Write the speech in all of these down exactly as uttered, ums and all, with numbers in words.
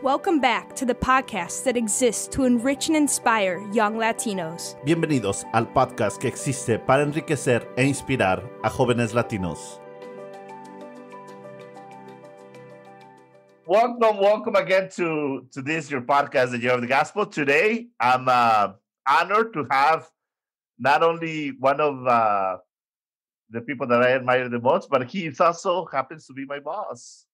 Welcome back to the podcast that exists to enrich and inspire young Latinos. Bienvenidos al podcast que existe para enriquecer e inspirar a jóvenes latinos. Welcome, welcome again to, to this, your podcast, The Year of the Gospel. Today, I'm uh, honored to have not only one of uh, the people that I admire the most, but he is also happens to be my boss,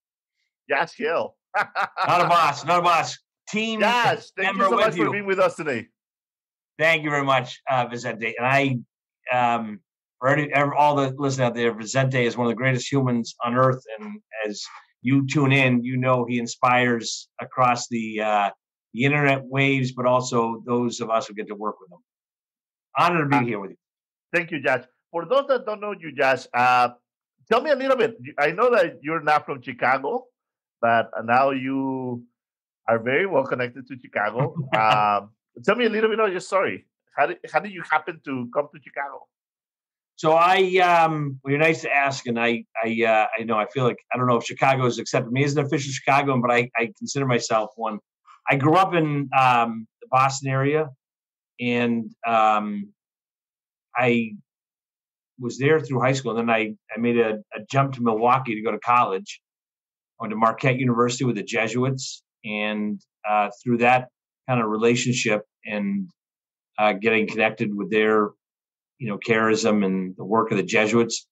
Josh Hale. Not a boss, not a boss. Team Josh, thank you so much you. for being with us today. Thank you very much, uh, Vicente. And I, um, for any, all the listeners out there, Vicente is one of the greatest humans on earth. And as you tune in, you know he inspires across the uh, the internet waves, but also those of us who get to work with him. Honored to be uh, here with you. Thank you, Josh. For those that don't know you, Josh, uh, tell me a little bit. I know that you're not from Chicago, but now you are very well connected to Chicago. um, tell me a little bit of your story. How did, how did you happen to come to Chicago? So I, um, well, you're nice to ask, and I, I, uh, I know I feel like I don't know if Chicago has accepted me as an official Chicagoan, but I, I consider myself one. I grew up in um, the Boston area, and um, I was there through high school. And then I, I made a, a jump to Milwaukee to go to college. I went to Marquette University with the Jesuits, and uh, through that kind of relationship and uh, getting connected with their, you know, charism and the work of the Jesuits,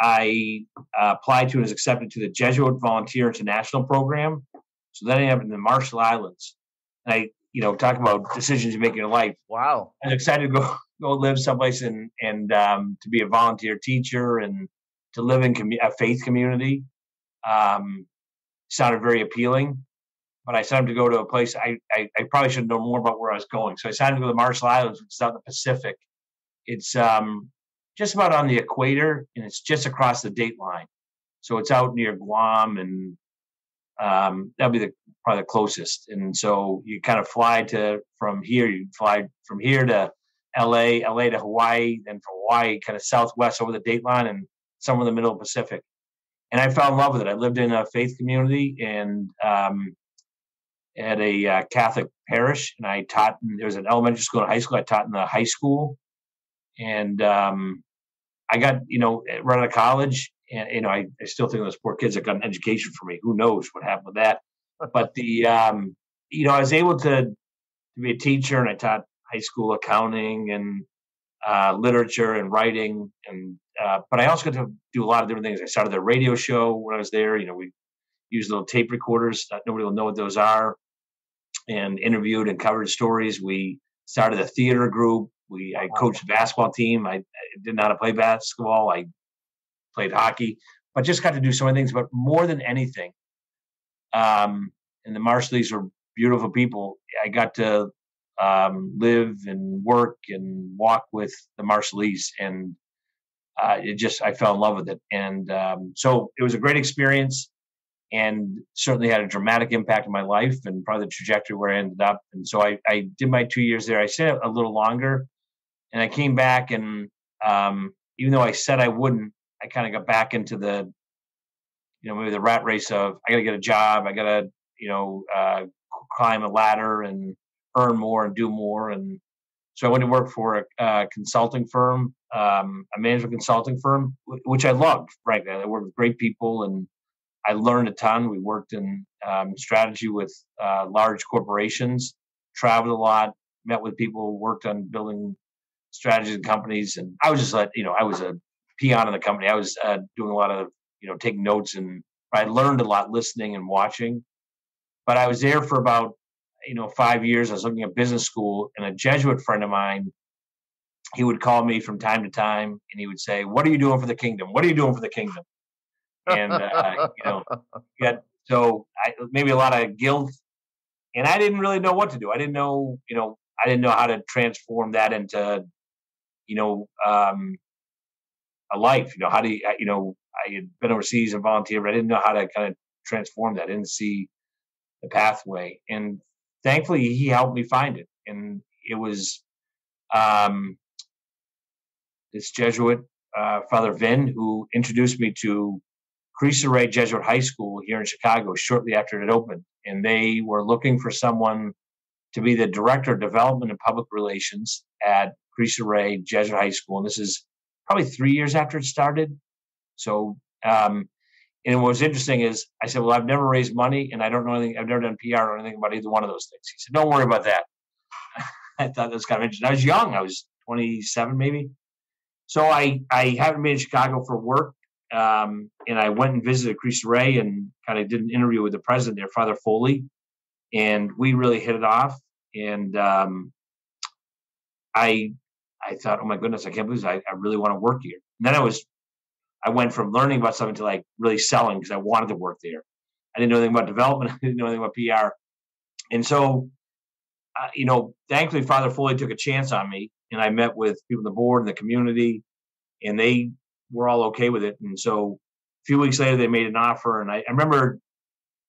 I uh, applied to and was accepted to the Jesuit Volunteer International Program. So then I ended up in the Marshall Islands. And I, you know, talking about decisions you make in your life. Wow. I was excited to go, go live someplace and, and um, to be a volunteer teacher and to live in commu- a faith community. Um, sounded very appealing, but I signed up to go to a place, I, I, I probably should know more about where I was going. So I signed up to go to the Marshall Islands, which is out in the Pacific. It's um, just about on the equator, and it's just across the date line. So it's out near Guam, and um, that'll be the, probably the closest. And so you kind of fly to from here, you fly from here to L A, L A to Hawaii, then from Hawaii kind of southwest over the date line and somewhere in the middle of the Pacific. And I fell in love with it. I lived in a faith community and um, at a uh, Catholic parish. And I taught, in, there was an elementary school and a high school. I taught in the high school. And um, I got, you know, right out of college. And, you know, I, I still think those poor kids that got an education for me. Who knows what happened with that? But the, um, you know, I was able to, to be a teacher, and I taught high school accounting and uh, literature and writing and Uh, but I also got to do a lot of different things. I started a radio show when I was there. You know, we used little tape recorders. Nobody will know what those are. And interviewed and covered stories. We started a theater group. We I coached a basketball team. I, I didn't know how to play basketball. I played hockey. But just got to do so many things. But more than anything, um, and the Marshalese were beautiful people. I got to um, live and work and walk with the Marshalese, and Uh, it just, I fell in love with it. And um, so it was a great experience, and certainly had a dramatic impact on my life and probably the trajectory where I ended up. And so I, I did my two years there. I stayed a little longer, and I came back, and um, even though I said I wouldn't, I kind of got back into the, you know, maybe the rat race of, I got to get a job. I got to, you know, uh, climb a ladder and earn more and do more. And so I went to work for a, a consulting firm, um, a management consulting firm, which I loved, frankly. I worked with great people, and I learned a ton. We worked in um, strategy with uh, large corporations, traveled a lot, met with people, worked on building strategies and companies. And I was just like, you know, I was a peon in the company. I was uh, doing a lot of, you know, taking notes, and I learned a lot listening and watching. But I was there for about, you know, five years. I was looking at business school, and a Jesuit friend of mine, he would call me from time to time, and he would say, "What are you doing for the kingdom? What are you doing for the kingdom?" And uh, you know, yeah. So I, maybe a lot of guilt, and I didn't really know what to do. I didn't know, you know, I didn't know how to transform that into, you know, um, a life. You know, how do you, you know, I had been overseas and volunteered, but I didn't know how to kind of transform that. I didn't see the pathway, and thankfully, he helped me find it. And it was um, this Jesuit, uh, Father Vin, who introduced me to Cristo Rey Jesuit High School here in Chicago shortly after it opened, and they were looking for someone to be the Director of Development and Public Relations at Cristo Rey Jesuit High School. And this is probably three years after it started. So, um, and what was interesting is I said, well, I've never raised money and I don't know anything. I've never done P R or anything about either one of those things. He said, don't worry about that. I thought that was kind of interesting. I was young. I was twenty-seven, maybe. So I, I happened to be in Chicago for work. Um, and I went and visited Cristo Rey and kind of did an interview with the president there, Father Foley. And we really hit it off. And um, I I thought, oh, my goodness, I can't believe this. I, I really want to work here. And then I was I went from learning about something to like really selling because I wanted to work there. I didn't know anything about development. I didn't know anything about P R. And so, uh, you know, thankfully, Father Foley took a chance on me. And I met with people on the board and the community. And they were all okay with it. And so a few weeks later, they made an offer. And I, I remember...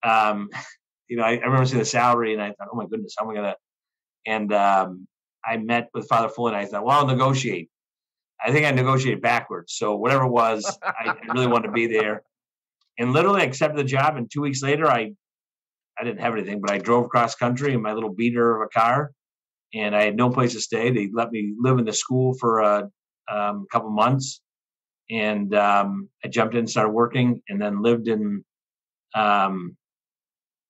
Um, You know, I, I remember seeing the salary and I thought, oh, my goodness, how am I going to? And um, I met with Father Fuller and I thought, well, I'll negotiate. I think I negotiated backwards. So whatever it was, I, I really wanted to be there. And literally I accepted the job. And two weeks later, I I didn't have anything, but I drove cross country in my little beater of a car. And I had no place to stay. They let me live in the school for a um, couple months. And um, I jumped in and started working and then lived in um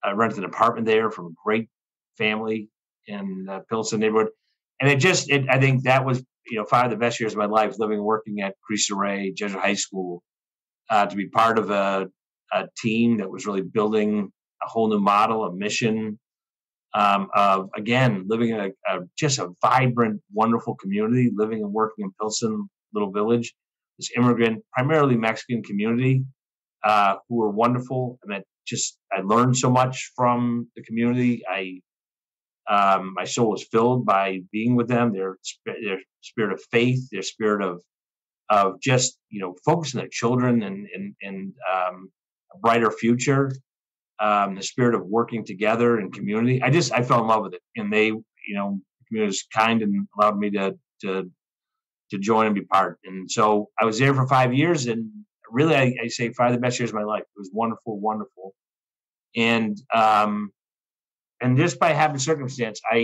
I rented an apartment there from a great family in the Pilsen neighborhood. And it just, it, I think that was, you know, five of the best years of my life, living and working at Cristo Rey Jesuit High School, uh, to be part of a, a team that was really building a whole new model, a mission um, of, again, living in a, a just a vibrant, wonderful community, living and working in Pilsen, Little Village, this immigrant, primarily Mexican community, uh, who were wonderful. I mean, just I learned so much from the community. I um, my soul was filled by being with them. Their their spirit of faith, their spirit of of just you know focusing on their children and and and um, a brighter future. Um, the spirit of working together in community. I just I fell in love with it, and they you know the community was kind and allowed me to to to join and be part. And so I was there for five years and. Really, I, I say five of the best years of my life. It was wonderful, wonderful, and um, and just by happy circumstance, I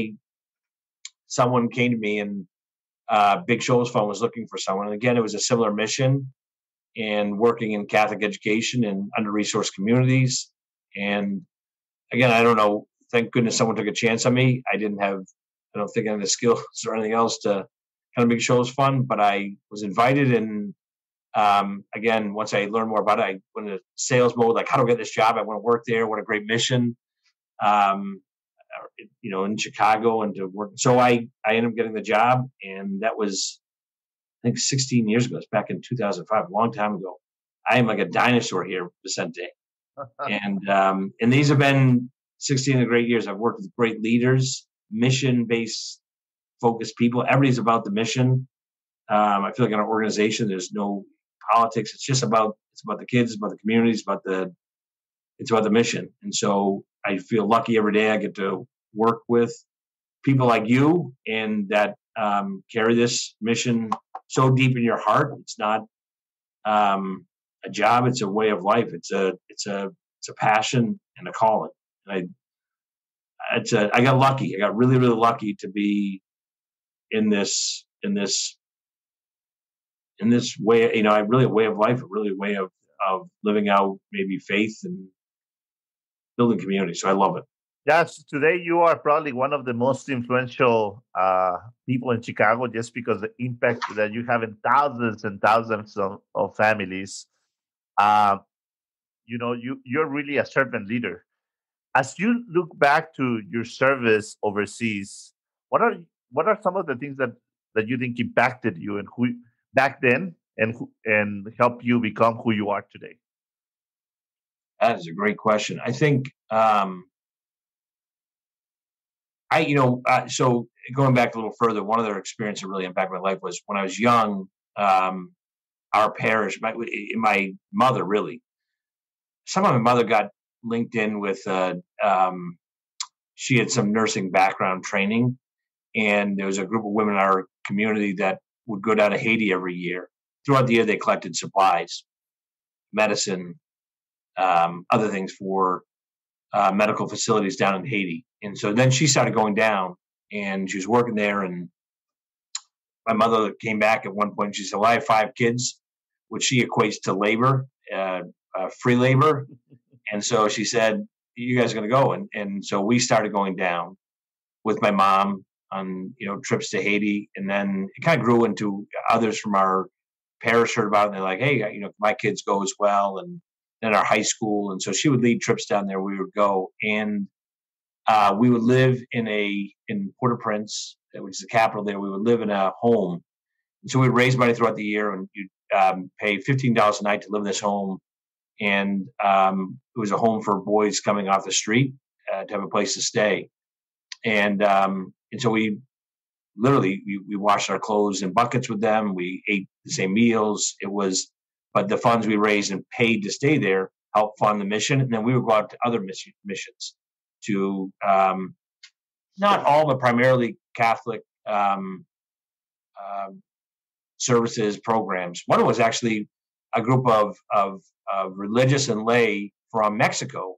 someone came to me and uh, Big Shoulders Fund was looking for someone. And again, it was a similar mission and working in Catholic education and under-resourced communities. And again, I don't know. Thank goodness someone took a chance on me. I didn't have, I don't think, any of the skills or anything else to kind of Big Shoulders Fund, but I was invited and. Um, again, once I learned more about it, I went into sales mode, like how do I get this job? I want to work there. What a great mission, um, you know, in Chicago and to work. So I, I ended up getting the job and that was, I think sixteen years ago. It's back in two thousand five, a long time ago. I am like a dinosaur here, Vicente. and, um, and these have been sixteen of the great years. I've worked with great leaders, mission-based focused people. Everybody's about the mission. Um, I feel like in our organization, there's no, politics. It's just about it's about the kids, it's about the communities, about the it's about the mission. And so I feel lucky every day I get to work with people like you and that um, carry this mission so deep in your heart. It's not um, a job; it's a way of life. It's a it's a it's a passion and a calling. And I it's a I got lucky. I got really really lucky to be in this in this. In this way, you know, I really a way of life, a really way of, of living out maybe faith and building community. So I love it. Yes, today you are probably one of the most influential uh, people in Chicago just because the impact that you have in thousands and thousands of, of families. Uh, you know, you, you're really a servant leader. As you look back to your service overseas, what are what are some of the things that, that you think impacted you and who back then and and help you become who you are today? That is a great question. I think, um, I you know, uh, so going back a little further, one other experience that really impacted my life was when I was young, um, our parish, my, my mother really, somehow my mother got linked in with, uh, um, she had some nursing background training, and there was a group of women in our community that would go down to Haiti every year. Throughout the year, they collected supplies, medicine, um, other things for uh, medical facilities down in Haiti. And so then she started going down, and she was working there. And my mother came back at one point. She said, "Well, I have five kids," which she equates to labor, uh, uh, free labor. And so she said, "You guys are going to go." And and so we started going down with my mom on you know trips to Haiti, and then it kind of grew into others from our parish heard about it, and they're like, "Hey, you know, my kids go as well." And then our high school, and so she would lead trips down there. We would go, and uh, we would live in a in Port-au-Prince, which is the capital there. We would live in a home, and so we would raise money throughout the year, and you'd um, pay fifteen dollars a night to live in this home. And um, it was a home for boys coming off the street uh, to have a place to stay. And um, and so we literally, we, we washed our clothes in buckets with them. We ate the same meals. It was, but the funds we raised and paid to stay there helped fund the mission. And then we would go out to other mission, missions to um, not all, but primarily Catholic um, uh, services programs. One was actually a group of, of, of religious and lay from Mexico,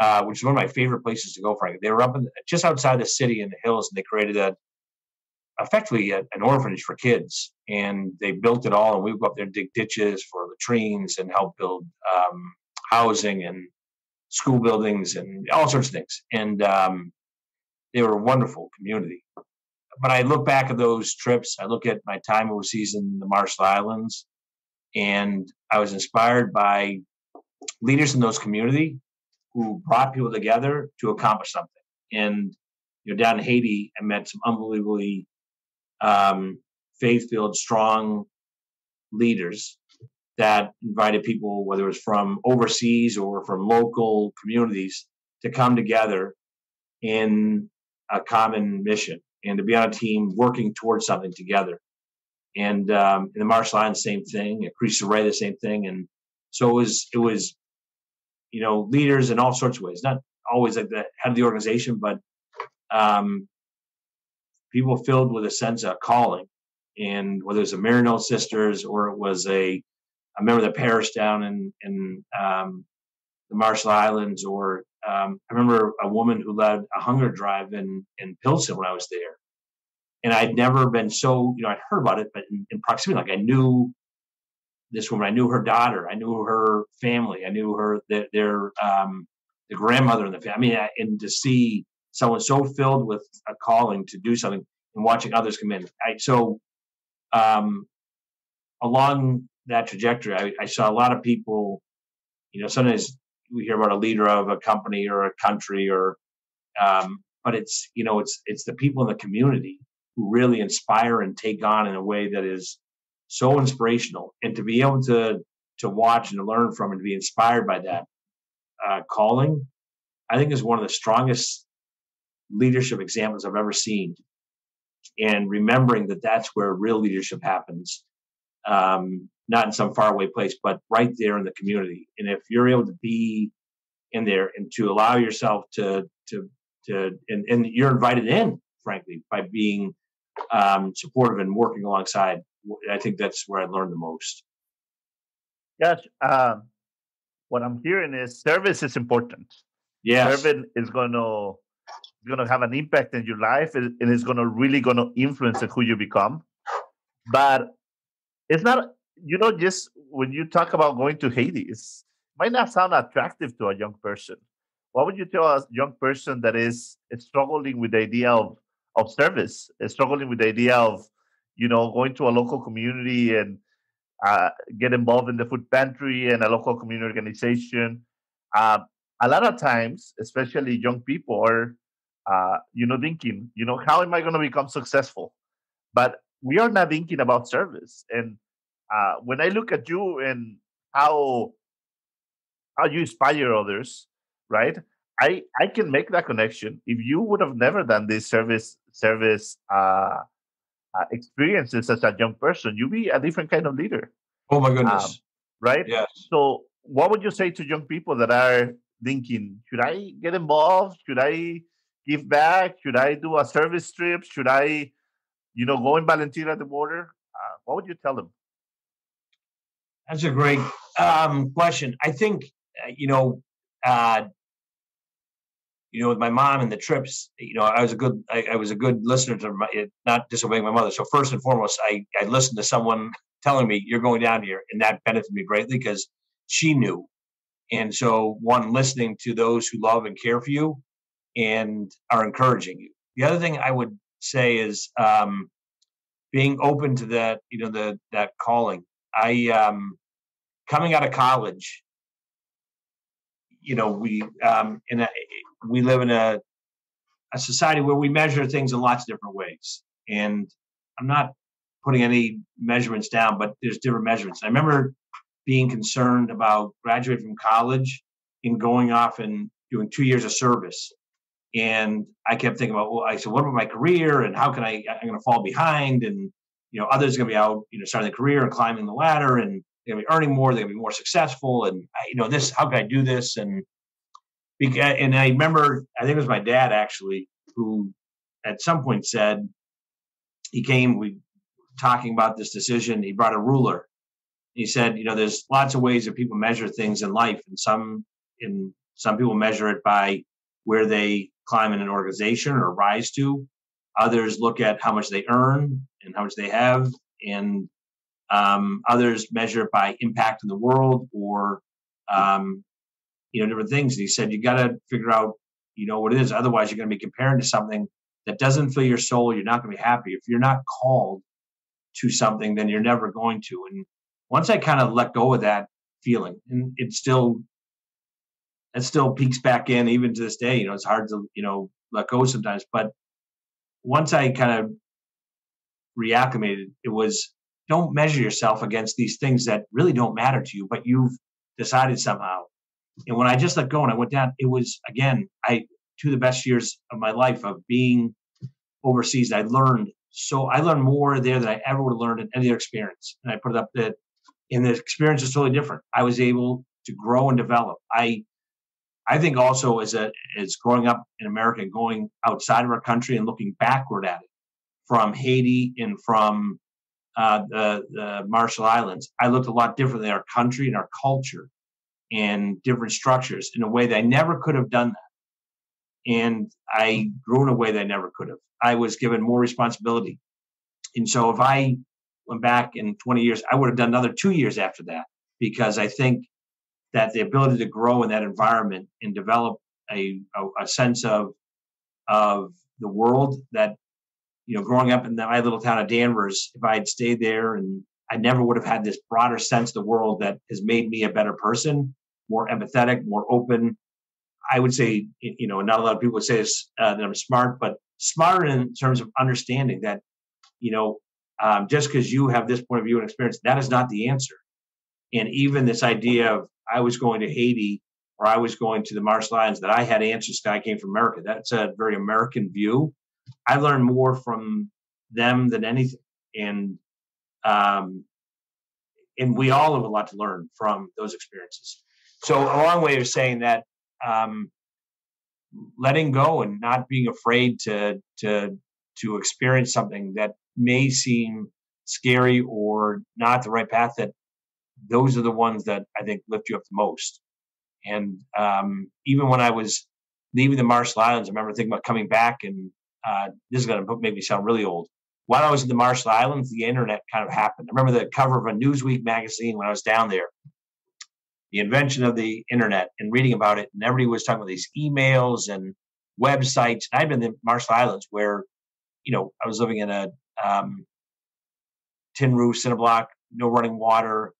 uh, which is one of my favorite places to go, frankly. They were up in, just outside the city in the hills, and they created a, effectively a, an orphanage for kids. And they built it all, and we would go up there and dig ditches for latrines and help build um, housing and school buildings and all sorts of things. And um, they were a wonderful community. But I look back at those trips, I look at my time overseas in the Marshall Islands, and I was inspired by leaders in those community who brought people together to accomplish something. And you know, down in Haiti, I met some unbelievably um, faith-filled, strong leaders that invited people, whether it was from overseas or from local communities, to come together in a common mission and to be on a team working towards something together. And um, in the Marshall Islands, same thing. At Cristo Rey, the same thing. And so it was, it was, you know, leaders in all sorts of ways. Not always like the head of the organization, but um, people filled with a sense of calling. And whether it's a Marino Sisters or it was a, I remember the parish down in, in um, the Marshall Islands, or um, I remember a woman who led a hunger drive in, in Pilsen when I was there. And I'd never been so, you know, I'd heard about it, but in, in proximity, like I knew this woman, I knew her daughter, I knew her family, I knew her, their, their um, the grandmother in the family. I mean, I, and to see someone so filled with a calling to do something and watching others come in. I, so um, along that trajectory, I, I saw a lot of people, you know, sometimes we hear about a leader of a company or a country or, um, but it's, you know, it's it's the people in the community who really inspire and take on in a way that is so inspirational, and to be able to to watch and to learn from and to be inspired by that uh, calling, I think is one of the strongest leadership examples I've ever seen. And remembering that that's where real leadership happens, um, not in some faraway place, but right there in the community. And if you're able to be in there and to allow yourself to to to and, and you're invited in, frankly, by being Um, supportive and working alongside, I think that's where I learned the most. Yes, uh, what I'm hearing is service is important. Yes, serving is going to going to have an impact in your life, and it's going to really going to influence who you become. But it's not, you know, just when you talk about going to Haiti, it might not sound attractive to a young person. What would you tell a young person that is struggling with the idea of of service, struggling with the idea of, you know, going to a local community and uh, get involved in the food pantry and a local community organization? Uh, a lot of times, especially young people are, uh, you know, thinking, you know, how am I going to become successful? But we are not thinking about service. And uh, when I look at you and how how you inspire others, right? I, I can make that connection. If you would have never done this service service uh, uh, experiences as a young person, you'd be a different kind of leader. Oh my goodness! Um, right? Yes. So, what would you say to young people that are thinking, "Should I get involved? Should I give back? Should I do a service trip? Should I, you know, go and volunteer at the border?" Uh, what would you tell them? That's a great um, question. I think you know, uh, you know, with my mom and the trips, you know, I was a good, I, I was a good listener to my, not disobeying my mother. So first and foremost, I, I listened to someone telling me, you're going down here. And that benefited me greatly because she knew. And so one, listening to those who love and care for you and are encouraging you. The other thing I would say is um, being open to that, you know, the, that calling. I, um, coming out of college, you know, we, um, in a, we live in a, a society where we measure things in lots of different ways. And I'm not putting any measurements down, but there's different measurements. I remember being concerned about graduating from college and going off and doing two years of service. And I kept thinking about, well, I said, what about my career? And how can I, I'm going to fall behind? And, you know, others are going to be out, you know, starting their career and climbing the ladder, and they're going to be earning more, they're going to be more successful. And, I, you know, this, how can I do this? And, and I remember, I think it was my dad actually, who at some point said, he came, we talking about this decision, he brought a ruler. He said, you know, there's lots of ways that people measure things in life. And some, in some people measure it by where they climb in an organization or rise to. Others look at how much they earn and how much they have. And um, others measure it by impact in the world or, um, you know, different things. And he said, you got to figure out, you know, what it is. Otherwise, you're going to be comparing to something that doesn't fill your soul. You're not going to be happy. If you're not called to something, then you're never going to. And once I kind of let go of that feeling, and it still, it still peaks back in even to this day, you know, it's hard to, you know, let go sometimes. But once I kind of reacclimated, it was, don't measure yourself against these things that really don't matter to you, but you've decided somehow. And when I just let go and I went down, it was, again, I, two of the best years of my life of being overseas. I learned So I learned more there than I ever would have learned in any other experience. And I put it up that, and the experience is totally different. I was able to grow and develop. I, I think also as a, as growing up in America and going outside of our country and looking backward at it from Haiti and from uh, the, the Marshall Islands, I looked a lot differently at our country and our culture and different structures in a way that I never could have done that. And I grew in a way that I never could have. I was given more responsibility. And so if I went back in twenty years, I would have done another two years after that, because I think that the ability to grow in that environment and develop a, a, a sense of, of the world that, you know, growing up in the, my little town of Danvers, if I had stayed there, and I never would have had this broader sense of the world that has made me a better person, more empathetic, more open. I would say, you know, not a lot of people would say this, uh, that I'm smart, but smarter in terms of understanding that, you know, um, just because you have this point of view and experience, that is not the answer. And even this idea of I was going to Haiti or I was going to the Marshall Islands, that I had answers because I came from America. That's a very American view. I learned more from them than anything. And, um, and we all have a lot to learn from those experiences. So a long way of saying that, Um, letting go and not being afraid to to to experience something that may seem scary or not the right path, that those are the ones that I think lift you up the most. And um, even when I was leaving the Marshall Islands, I remember thinking about coming back, and uh, this is going to make me sound really old. While I was in the Marshall Islands, the internet kind of happened. I remember the cover of a Newsweek magazine when I was down there. The invention of the internet, and reading about it, and everybody was talking about these emails and websites. And I've been in the Marshall Islands where, you know, I was living in a um, tin roof, cineblock, no running water.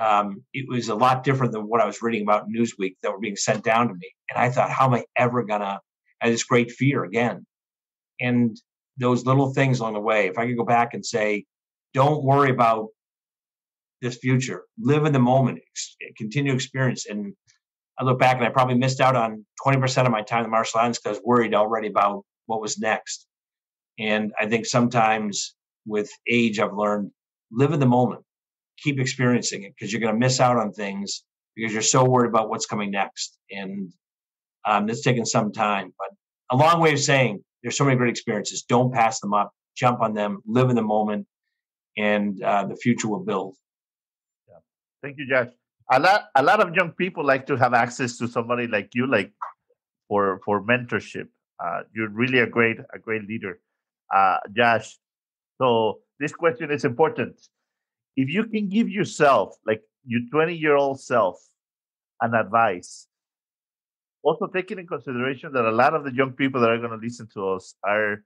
Um, it was a lot different than what I was reading about in Newsweek that were being sent down to me. And I thought, how am I ever gonna? I had this great fear again. And those little things along the way, if I could go back and say, don't worry about this future, live in the moment, continue experience. And I look back and I probably missed out on twenty percent of my time in the Marshall Islands because I was worried already about what was next. And I think sometimes with age, I've learned, live in the moment, keep experiencing it, because you're going to miss out on things because you're so worried about what's coming next. And um, it's taken some time, but a long way of saying there's so many great experiences. Don't pass them up, jump on them, live in the moment, and uh, the future will build. Thank you, Josh. a lot a lot of young people like to have access to somebody like you, like for for mentorship. Uh, you're really a great a great leader, uh, Josh. So this question is important. If you can give yourself, like your twenty-year-old self, an advice, also taking in consideration that a lot of the young people that are going to listen to us are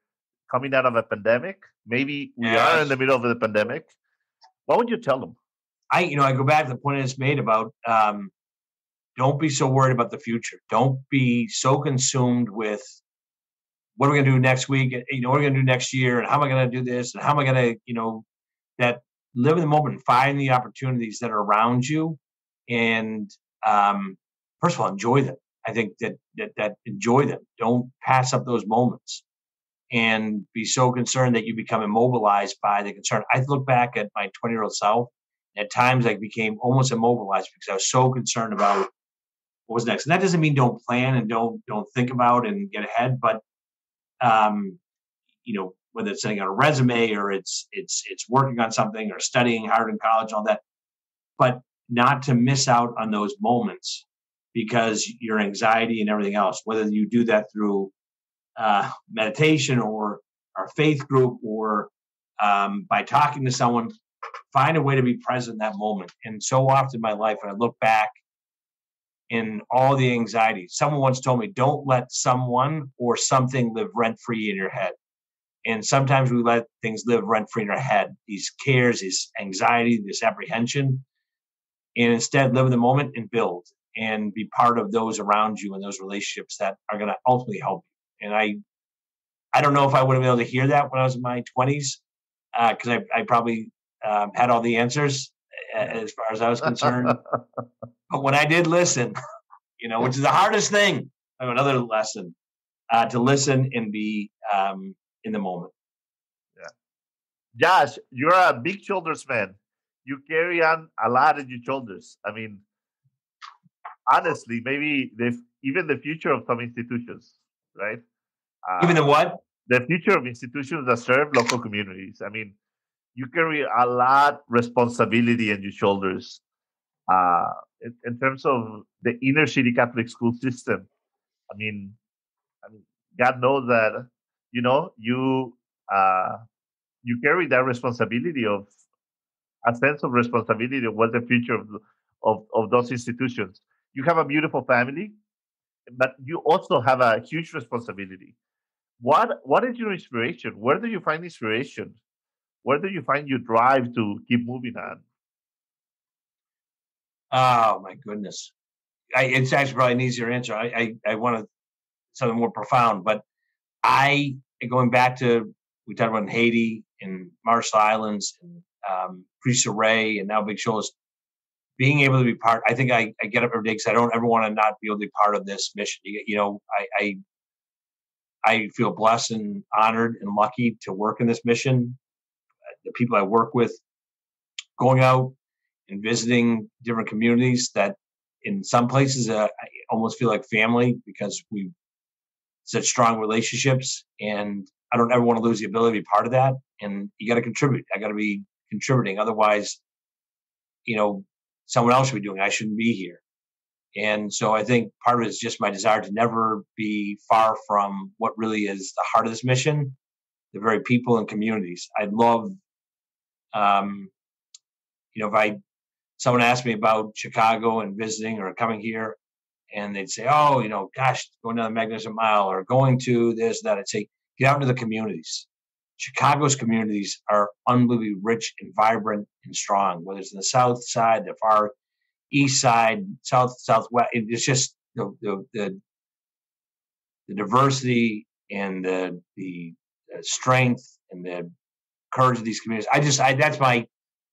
coming out of a pandemic, maybe we yes. are in the middle of the pandemic, what would you tell them? I, you know, I go back to the point I just made about um, don't be so worried about the future. Don't be so consumed with what are we going to do next week? You know, what are we going to do next year? And how am I going to do this? And how am I going to, you know, that live in the moment and find the opportunities that are around you. And um, first of all, enjoy them. I think that, that, that enjoy them. Don't pass up those moments and be so concerned that you become immobilized by the concern. I look back at my twenty-year-old self. At times, I became almost immobilized because I was so concerned about what was next. And that doesn't mean don't plan and don't don't think about and get ahead. But um, you know, whether it's sending out a resume or it's it's it's working on something or studying hard in college, all that. But not to miss out on those moments because your anxiety and everything else. Whether you do that through uh, meditation or our faith group or um, by talking to someone. Find a way to be present in that moment. And so often in my life, when I look back in all the anxiety, someone once told me, don't let someone or something live rent-free in your head. And sometimes we let things live rent-free in our head, these cares, this anxiety, this apprehension, and instead live in the moment and build and be part of those around you and those relationships that are going to ultimately help you. And I, I don't know if I would have been able to hear that when I was in my twenties, uh, because I, I probably... Um, had all the answers as far as I was concerned. But when I did listen, you know, which is the hardest thing, I have another lesson, uh, to listen and be um, in the moment. Yeah, Josh, you're a big shoulders man. You carry on a lot in your shoulders. I mean, honestly, maybe the even the future of some institutions, right? Uh, even the what? The future of institutions that serve local communities. I mean, you carry a lot of responsibility on your shoulders uh, in, in terms of the inner city Catholic school system. I mean, I mean God knows that, you know, you uh, you carry that responsibility of a sense of responsibility of what the future of, of, of those institutions. You have a beautiful family, but you also have a huge responsibility. What What is your inspiration? Where do you find inspiration? Where do you find your drive to keep moving on? Oh my goodness! I, it's actually probably an easier answer. I I, I want something more profound, but I going back to we talked about in Haiti and Marshall Islands and um, Cristo Rey and now Big Shoulders. Being able to be part, I think I, I get up every day because I don't ever want to not be able to be part of this mission. You, you know, I, I I feel blessed and honored and lucky to work in this mission. The people I work with, going out and visiting different communities that in some places uh, I almost feel like family because we have such strong relationships and I don't ever want to lose the ability to be part of that. And you got to contribute. I got to be contributing. Otherwise, you know, someone else should be doing it. I shouldn't be here. And so I think part of it is just my desire to never be far from what really is the heart of this mission, the very people and communities. I love Um, you know, if I, someone asked me about Chicago and visiting or coming here and they'd say, oh, you know, gosh, going down the Magnificent Mile or going to this, that, I'd say, get out into the communities. Chicago's communities are unbelievably rich and vibrant and strong, whether it's in the South Side, the far East Side, South, Southwest. It's just the, the, the, the diversity and the, the strength and the courage of these communities. I just, I, that's my,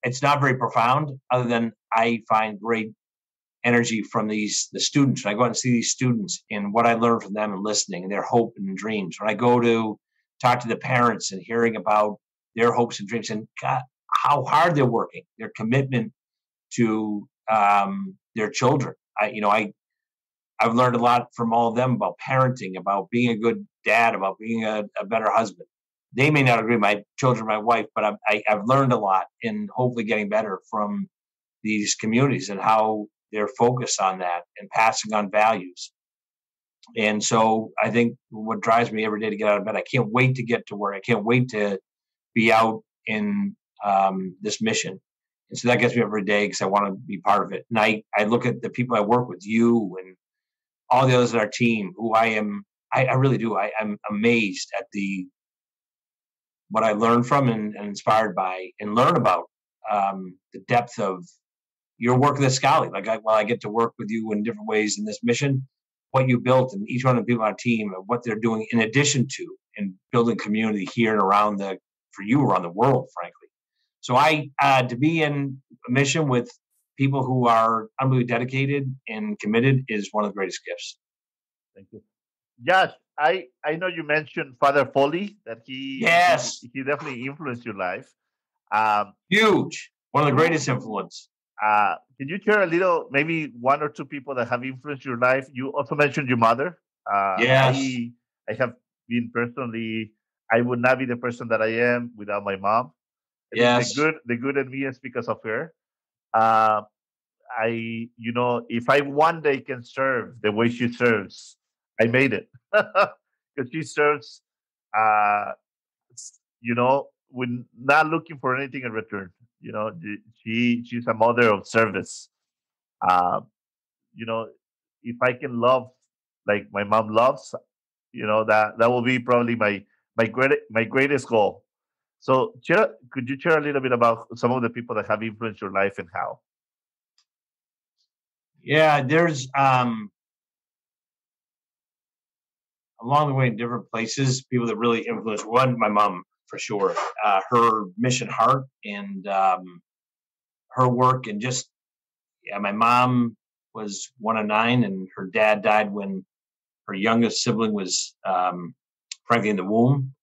it's not very profound other than I find great energy from these, the students. When I go out and see these students and what I learn from them and listening and their hope and dreams. When I go to talk to the parents and hearing about their hopes and dreams and God, how hard they're working, their commitment to um, their children. I, you know, I, I've learned a lot from all of them about parenting, about being a good dad, about being a, a better husband. They may not agree with my children, my wife, but I've, I, I've learned a lot in hopefully getting better from these communities and how their focus on that and passing on values. And so I think what drives me every day to get out of bed, I can't wait to get to work. I can't wait to be out in um, this mission. And so that gets me every day because I want to be part of it. And I, I look at the people I work with, you and all the others on our team, who I am, I, I really do. I, I'm amazed at the what I learn from and, and inspired by and learn about um, the depth of your work with Iskali. Like I, while I get to work with you in different ways in this mission, what you built and each one of the people on our team and what they're doing in addition to and building community here and around the, for you around the world, frankly. So I, uh, to be in a mission with people who are unbelievably dedicated and committed is one of the greatest gifts. Thank you. Josh, I, I know you mentioned Father Foley, that he, yes. he, he definitely influenced your life. Um, Huge. One of the greatest influence. Uh, can you share a little, maybe one or two people that have influenced your life? You also mentioned your mother. Uh, yes. I, I have been personally, I would not be the person that I am without my mom. And yes. The good, the good in me is because of her. Uh, I, you know, if I one day can serve the way she serves, I made it. Because she serves, uh, you know, we're not looking for anything in return. You know, she she's a mother of service. Uh, you know, if I can love like my mom loves, you know, that, that will be probably my my great my greatest goal. So, could you share a little bit about some of the people that have influenced your life and how? Yeah, there's um, along the way in different places, people that really influenced. One, my mom, for sure. Uh, her mission heart and um, her work and just, yeah, my mom was one of nine and her dad died when her youngest sibling was, um, frankly, in the womb.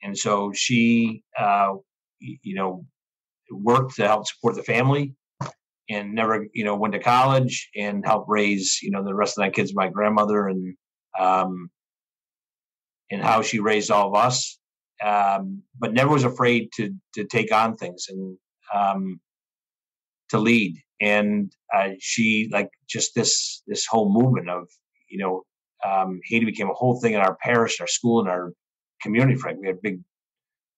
And so she, uh, you know, worked to help support the family and never, you know, went to college and helped raise, you know, the rest of my kids, my grandmother and, um, and how she raised all of us. Um, but never was afraid to, to take on things and, um, to lead. And, uh, she like just this, this whole movement of, you know, um, Haiti became a whole thing in our parish, our school and our community, frankly. We had big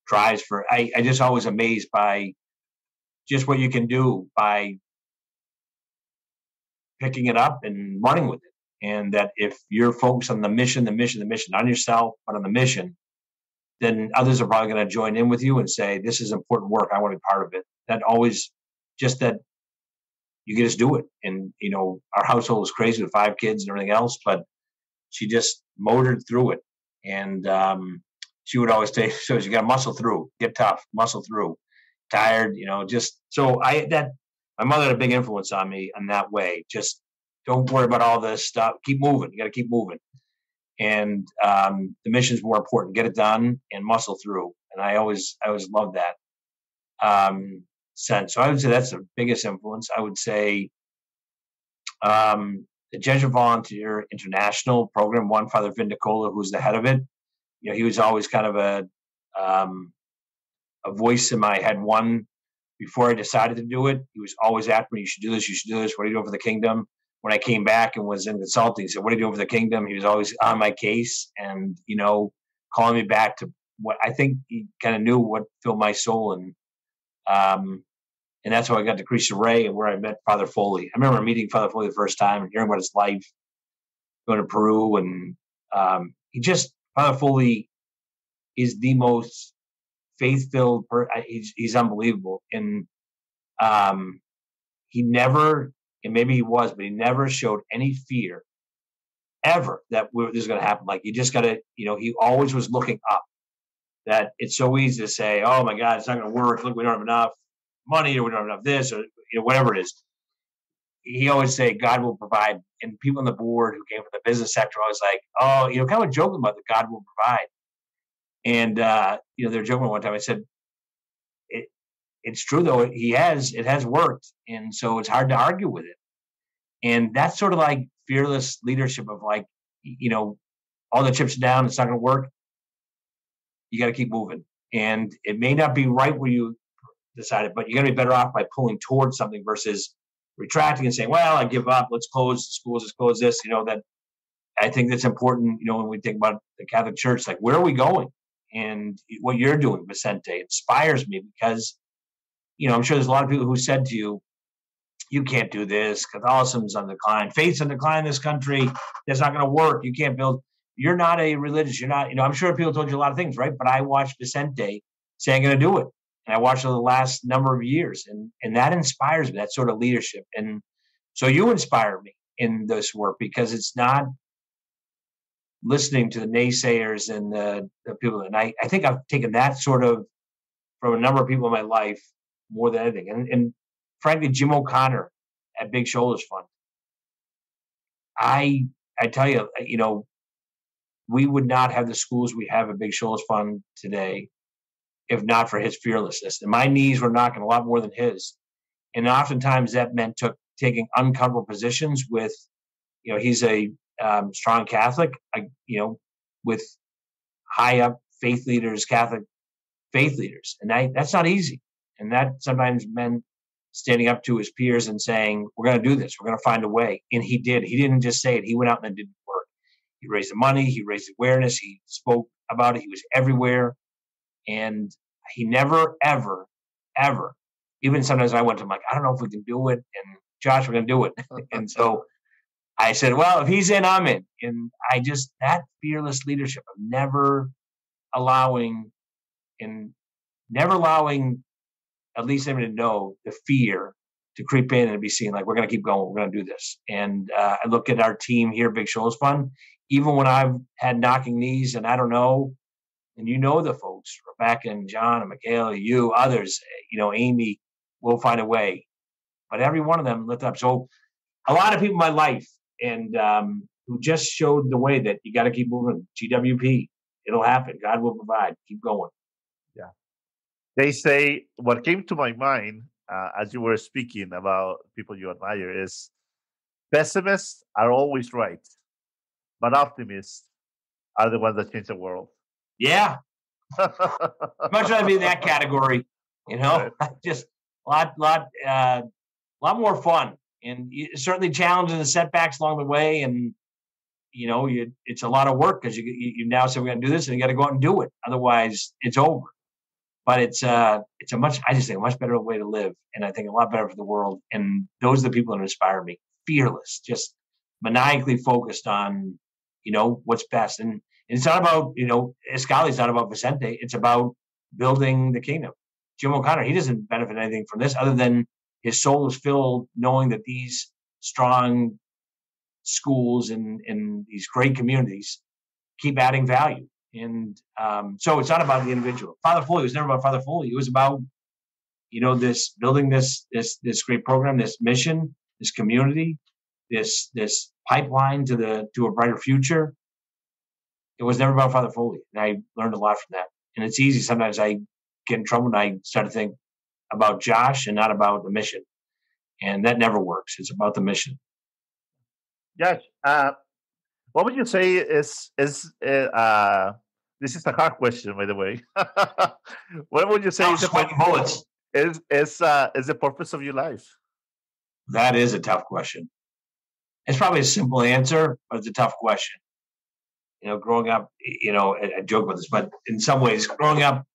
drives for, I, I just always amazed by just what you can do by picking it up and running with it. And that if you're focused on the mission, the mission, the mission, not on yourself, but on the mission, then others are probably going to join in with you and say, this is important work. I want to be part of it. That always just that you can just do it. And, you know, our household was crazy with five kids and everything else, but she just motored through it. And, um, she would always say, so you got to muscle through, get tough, muscle through, tired, you know, just, so I, that my mother had a big influence on me in that way. Just don't worry about all this stuff. Keep moving. You got to keep moving. And um, the mission's more important. Get it done and muscle through. And I always, I always loved that um, sense. So I would say that's the biggest influence. I would say um, the Jesuit Volunteer International Program. One, Father Vindicola, who's the head of it. You know, he was always kind of a um, a voice in my head. One, before I decided to do it, he was always after me. You should do this. You should do this. What are you doing for the kingdom? When I came back and was in consulting, he said, what do you do for the kingdom? He was always on my case and, you know, calling me back to what I think he kind of knew what filled my soul. And um, and that's how I got to Cristo Rey and where I met Father Foley. I remember meeting Father Foley the first time and hearing about his life, going to Peru. And um, he just, Father Foley is the most faith-filled person. He's, he's unbelievable. And um, he never... And maybe he was, but he never showed any fear ever that we're, this is going to happen. Like, you just got to, you know, he always was looking up. That it's so easy to say, oh my God, it's not going to work. Look, we don't have enough money or we don't have enough this or, you know, whatever it is. He always say, God will provide. And people on the board who came from the business sector are always like, oh, you know, kind of joking about that God will provide. And, uh, you know, they're joking one time. I said, it's true though. He has, it has worked. And so it's hard to argue with it. And that's sort of like fearless leadership of like, you know, all the chips are down. It's not going to work. You got to keep moving. And it may not be right where you decided, but you're going to be better off by pulling towards something versus retracting and saying, well, I give up, let's close the schools, let's close this, you know, that I think that's important, you know, when we think about the Catholic Church, like, where are we going? And what you're doing, Vicente, inspires me because, you know, I'm sure there's a lot of people who said to you, you can't do this, Catholicism's on decline, faith's on decline in this country, that's not going to work, you can't build, you're not a religious, you're not, you know, I'm sure people told you a lot of things, right? But I watched Vicente say, I'm going to do it. And I watched over the last number of years, and, and that inspires me, that sort of leadership. And so you inspire me in this work because it's not listening to the naysayers and the, the people. And I, I think I've taken that sort of from a number of people in my life more than anything. And, and frankly, Jim O'Connor at Big Shoulders Fund. I I tell you, you know, we would not have the schools we have at Big Shoulders Fund today if not for his fearlessness. And my knees were knocking a lot more than his. And oftentimes that meant took, taking uncomfortable positions with, you know, he's a um, strong Catholic, I, you know, with high up faith leaders, Catholic faith leaders. And I, that's not easy. And that sometimes meant standing up to his peers and saying, we're going to do this. We're going to find a way. And he did. He didn't just say it. He went out and it didn't work. He raised the money. He raised awareness. He spoke about it. He was everywhere. And he never, ever, ever, even sometimes I went to him like, I don't know if we can do it. And Josh, we're going to do it. And so I said, well, if he's in, I'm in. And I just, that fearless leadership of never allowing, and never allowing at least everyone to know the fear to creep in and be seen like, we're going to keep going. We're going to do this. And uh, I look at our team here, Big Shoulders Fund, even when I've had knocking knees and I don't know, and you know the folks, Rebecca and John and Michaela, you, others, you know, Amy, will find a way. But every one of them lit up. So a lot of people in my life and um, who just showed the way that you got to keep moving. G W P, it'll happen. God will provide. Keep going. Yeah. They say what came to my mind uh, as you were speaking about people you admire is pessimists are always right, but optimists are the ones that change the world. Yeah, much rather be in that category, you know. Right. Just a lot, lot, uh, lot more fun, and certainly challenges and setbacks along the way. And you know, you, it's a lot of work because you, you you now say we're going to do this, and you got to go out and do it. Otherwise, it's over. But it's uh, it's a much, I just think, a much better way to live, and I think a lot better for the world. And those are the people that inspire me. Fearless, just maniacally focused on, you know, what's best. And it's not about, you know, Iskali's not about Vicente. It's about building the kingdom. Jim O'Connor, he doesn't benefit anything from this other than his soul is filled knowing that these strong schools and, and these great communities keep adding value. And um, so it's not about the individual. Father Foley was never about Father Foley. It was about, you know, this building this this this great program, this mission, this community, this this pipeline to the to a brighter future. It was never about Father Foley, and I learned a lot from that. And it's easy. Sometimes I get in trouble, and I start to think about Josh and not about the mission, and that never works. It's about the mission. Josh, uh, what would you say is is uh, uh, this is a hard question, by the way? What would you say is the, is, is, uh, is the purpose of your life? That is a tough question. It's probably a simple answer, but it's a tough question. You know, growing up, you know, I joke about this, but in some ways, growing up,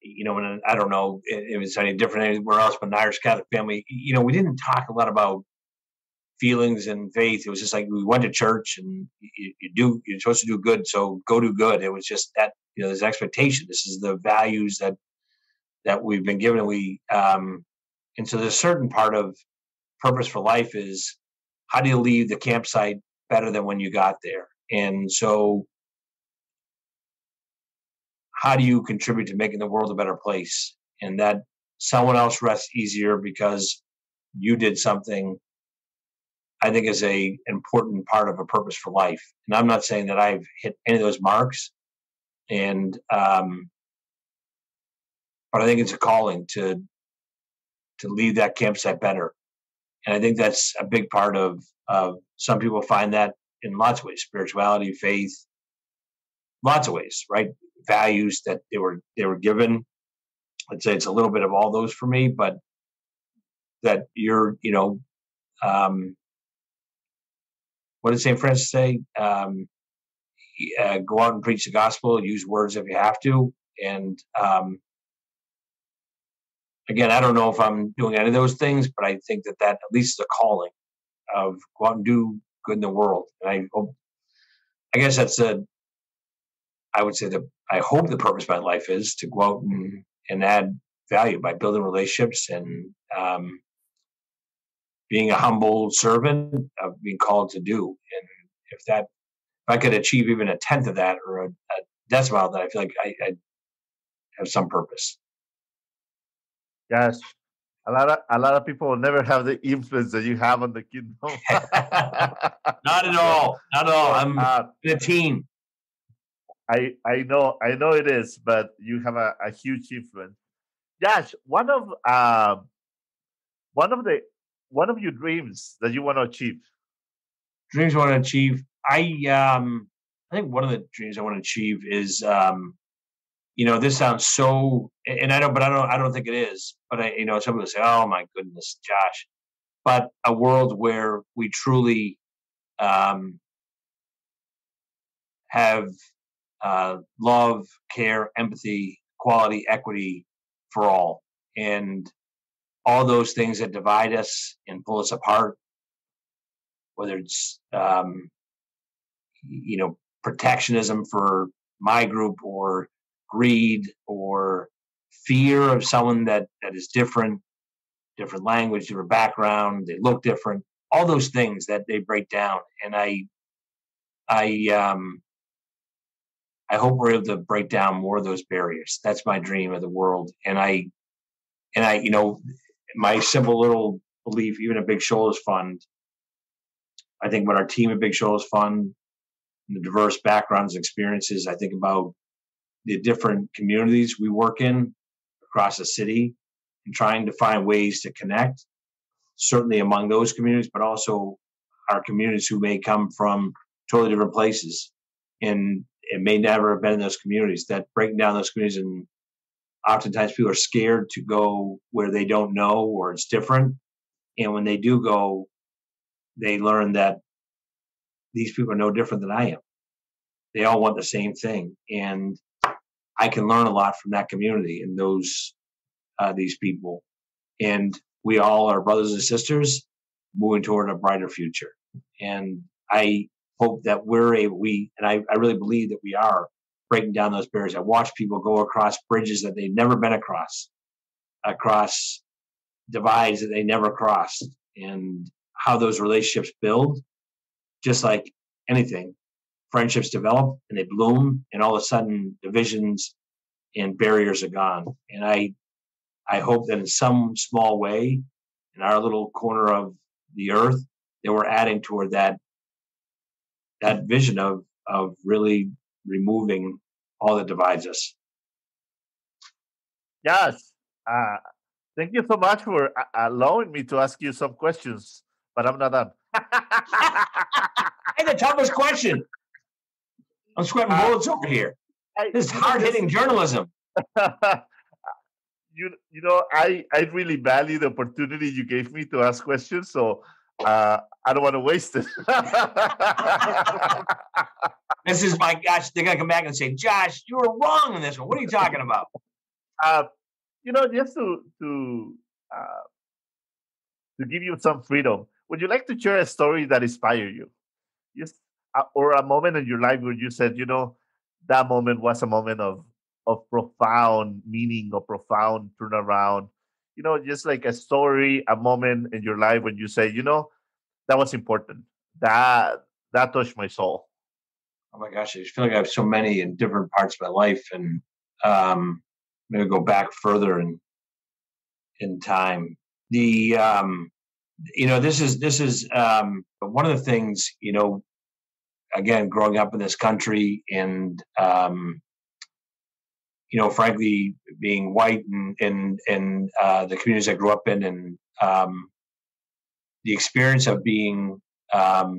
you know, and I don't know if it's any different anywhere else, but in the Irish Catholic family, you know, we didn't talk a lot about feelings and faith. It was just like we went to church and you, you do, you're supposed to do good, so go do good. It was just that, you know, there's expectation. This is the values that that we've been given. We um, and so there's a certain part of purpose for life is how do you leave the campsite better than when you got there? And so how do you contribute to making the world a better place and that someone else rests easier because you did something? I think is a important part of a purpose for life. And I'm not saying that I've hit any of those marks. And, um, but I think it's a calling to, to leave that campsite better. And I think that's a big part of, of some people find that, in lots of ways, spirituality, faith, lots of ways, right? Values that they were they were given. I'd say it's a little bit of all those for me, but that you're, you know, um, what did Saint Francis say? Um, uh, go out and preach the gospel, use words if you have to. And um, again, I don't know if I'm doing any of those things, but I think that that at least is a calling of go out and do good in the world. And I hope, I guess that's a, I would say that I hope the purpose of my life is to go out and, and add value by building relationships and um, being a humble servant of being called to do. And if that, if I could achieve even a tenth of that or a, a decimal, that I feel like I, I have some purpose. Yes. A lot of, a lot of people will never have the influence that you have on the kingdom. Not at all. Not at all. I'm uh, fifteen. I, I know I know it is, but you have a, a huge influence. Josh, one of uh, one of the one of your dreams that you want to achieve. Dreams I want to achieve. I um, I think one of the dreams I want to achieve is um, you know, this sounds so, and I don't, but I don't I don't think it is. But I, you know, some people say, "Oh my goodness, Josh," but a world where we truly um, have. Uh, love, care, empathy, equality, equity for all. And all those things that divide us and pull us apart, whether it's, um, you know, protectionism for my group or greed or fear of someone that, that is different, different language, different background, they look different, all those things that they break down. And I, I, um, I hope we're able to break down more of those barriers. That's my dream of the world. And I, and I, you know, my simple little belief, even at Big Shoulders Fund, I think about our team at Big Shoulders Fund, the diverse backgrounds and experiences. I think about the different communities we work in across the city and trying to find ways to connect, certainly among those communities, but also our communities who may come from totally different places. And it may never have been in those communities, that breaking down those communities. And oftentimes people are scared to go where they don't know or it's different. And when they do go, they learn that these people are no different than I am. They all want the same thing. And I can learn a lot from that community and those, uh, these people. And we all are brothers and sisters moving toward a brighter future. And I, hope that we're a, we, and I, I really believe that we are breaking down those barriers. I watch people go across bridges that they've never been across, across divides that they never crossed, and how those relationships build, just like anything. Friendships develop and they bloom, and all of a sudden divisions and barriers are gone. And I, I hope that in some small way, in our little corner of the earth, that we're adding toward that that vision of, of really removing all that divides us. Yes. Uh, thank you so much for allowing me to ask you some questions, but I'm not done. And the toughest question. I'm sweating bullets uh, over here. I, this is hard-hitting journalism. you you know, I, I really value the opportunity you gave me to ask questions, so Uh, I don't want to waste it. This is my gosh. They're gonna come back and say, "Josh, you were wrong in this one. What are you talking about?" Uh, you know, just to to uh, to give you some freedom. Would you like to share a story that inspired you, just uh, or a moment in your life where you said, "You know, that moment was a moment of of profound meaning or profound turnaround." You know, just like a story, a moment in your life when you say, you know, that was important. That that touched my soul. Oh my gosh, I just feel like I have so many in different parts of my life, and um, I'm gonna go back further in in time. The um, you know, this is this is um, one of the things. You know, again, growing up in this country, and um, you know, frankly, being white and in in uh, the communities I grew up in, and um, the experience of being um,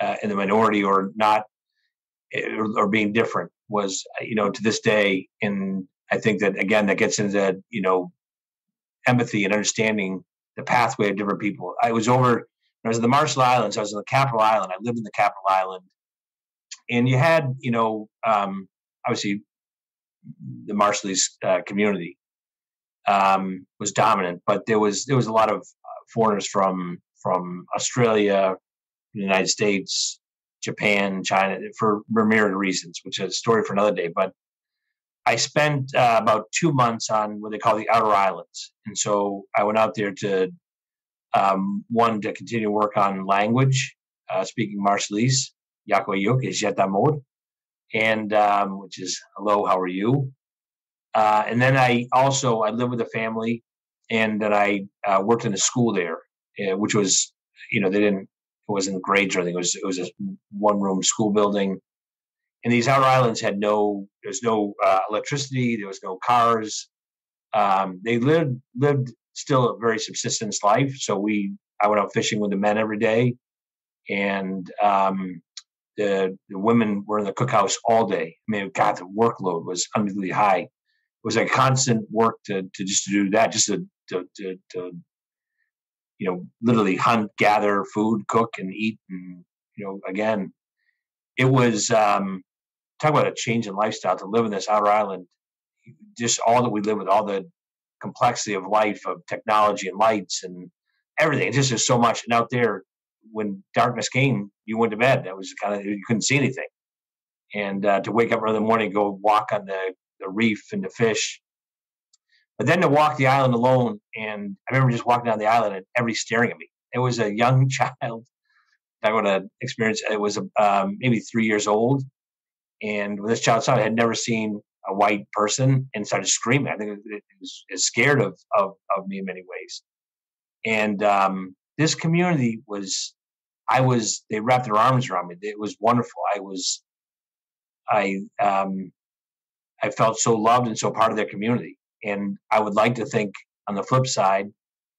uh, in the minority or not, or, or being different, was, you know, to this day. And I think that again, that gets into, you know, empathy and understanding the pathway of different people. I was over, I was in the Marshall Islands. I was in the Capital Island. I lived in the Capital Island. And you had, you know, um, obviously the Marshallese uh, community um, was dominant, but there was there was a lot of foreigners from from Australia, the United States, Japan, China, for myriad reasons, which is a story for another day. But I spent uh, about two months on what they call the Outer Islands. And so I went out there to, um, one, to continue to work on language, uh, speaking Marshallese, Yakoyuk is Yetamod, and um, which is, hello, how are you? Uh, and then I also, I lived with a family, and then I uh, worked in a school there, uh, which was, you know, they didn't, it wasn't grades or anything. It was, it was a one-room school building. And these outer islands had no, there was no uh, electricity, there was no cars. Um, they lived lived still a very subsistence life. So we, I went out fishing with the men every day, and um, the, the women were in the cookhouse all day. I mean, God, the workload was unbelievably high. It was a constant work to to just to do that, just to to, to, to you know, literally hunt, gather food, cook, and eat, and you know, again, it was. Um, Talk about a change in lifestyle to live in this outer island, just all that we live with, all the complexity of life, of technology and lights and everything. It just is so much. And out there, when darkness came, you went to bed. That was kind of, you couldn't see anything. And uh, to wake up early in the morning, go walk on the, the reef and to fish. But then to walk the island alone, and I remember just walking down the island and everybody's staring at me. It was a young child. I got an experience. It was um, maybe three years old. And when this child saw it, I had never seen a white person, and started screaming. I think it was, it was scared of, of, of me in many ways. And um, this community was, I was, they wrapped their arms around me. It was wonderful. I was, I, um, I felt so loved and so part of their community. And I would like to think on the flip side,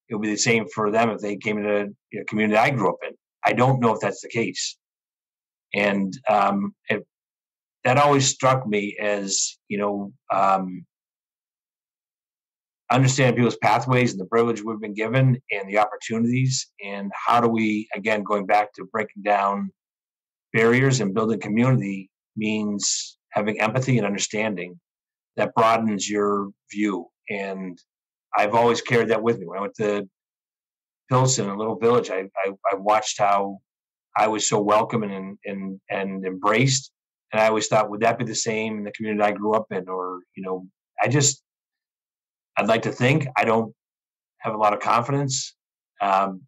it would be the same for them if they came into a community I grew up in. I don't know if that's the case. And um, it, that always struck me as, you know, um, understanding people's pathways and the privilege we've been given and the opportunities, and how do we, again, going back to breaking down barriers and building community, means having empathy and understanding that broadens your view. And I've always carried that with me. When I went to Pilsen, a little village, I, I, I watched how I was so welcome and, and, and embraced. And I always thought, would that be the same in the community I grew up in? Or, you know, I just, I'd like to think, I don't have a lot of confidence. Um,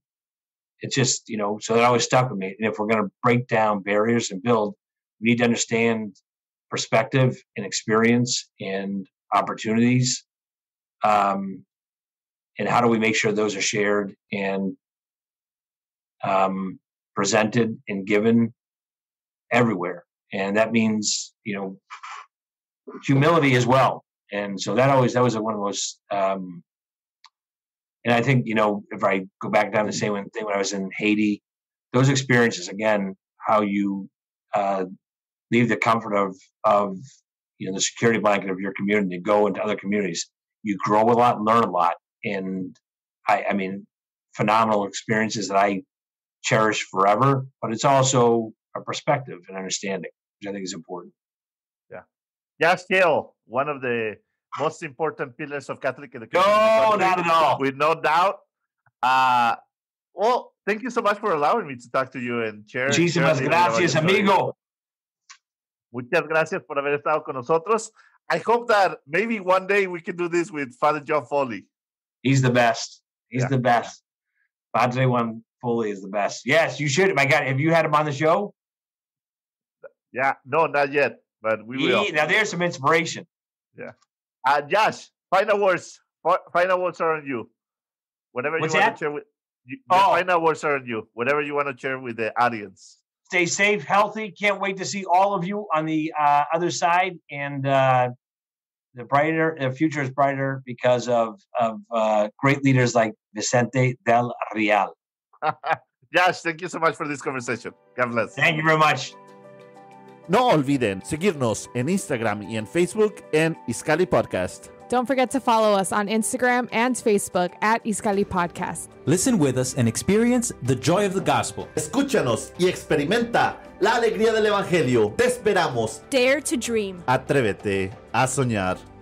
it's just, you know, so that always stuck with me. And if we're going to break down barriers and build, we need to understand perspective and experience and opportunities. Um, and how do we make sure those are shared and um, presented and given everywhere? And that means, you know, humility as well. And so that always, that was one of the most, um, and I think, you know, if I go back down to the same thing when I was in Haiti, those experiences, again, how you uh, leave the comfort of, of, you know, the security blanket of your community to go into other communities, you grow a lot, learn a lot. And I, I mean, phenomenal experiences that I cherish forever, but it's also a perspective and understanding, which I think is important. Yeah. Josh Hale, one of the most important pillars of Catholic education. No, not at all. With no doubt. Uh, well, thank you so much for allowing me to talk to you and share. Muchísimas gracias, amigo. Muchas gracias por haber estado con nosotros. I hope that maybe one day we can do this with Father John Foley. He's the best. He's yeah. the best. Padre Juan Foley is the best. Yes, you should. My God, have you had him on the show? Yeah, no, not yet, but we he, will. Now there's some inspiration. Yeah. Uh, Josh, final words. Final words are on you. Whatever What's you want that? to share with you, oh. final words are on you. Whatever you want to share with the audience. Stay safe, healthy. Can't wait to see all of you on the uh, other side. And uh, the brighter, the future is brighter because of of uh, great leaders like Vicente del Real. Josh, thank you so much for this conversation. God bless. Thank you very much. No olviden seguirnos en Instagram y en Facebook en Iskali Podcast. Don't forget to follow us on Instagram and Facebook at Iskali Podcast. Listen with us and experience the joy of the gospel. Escúchanos y experimenta la alegría del evangelio. Te esperamos. Dare to dream. Atrévete a soñar.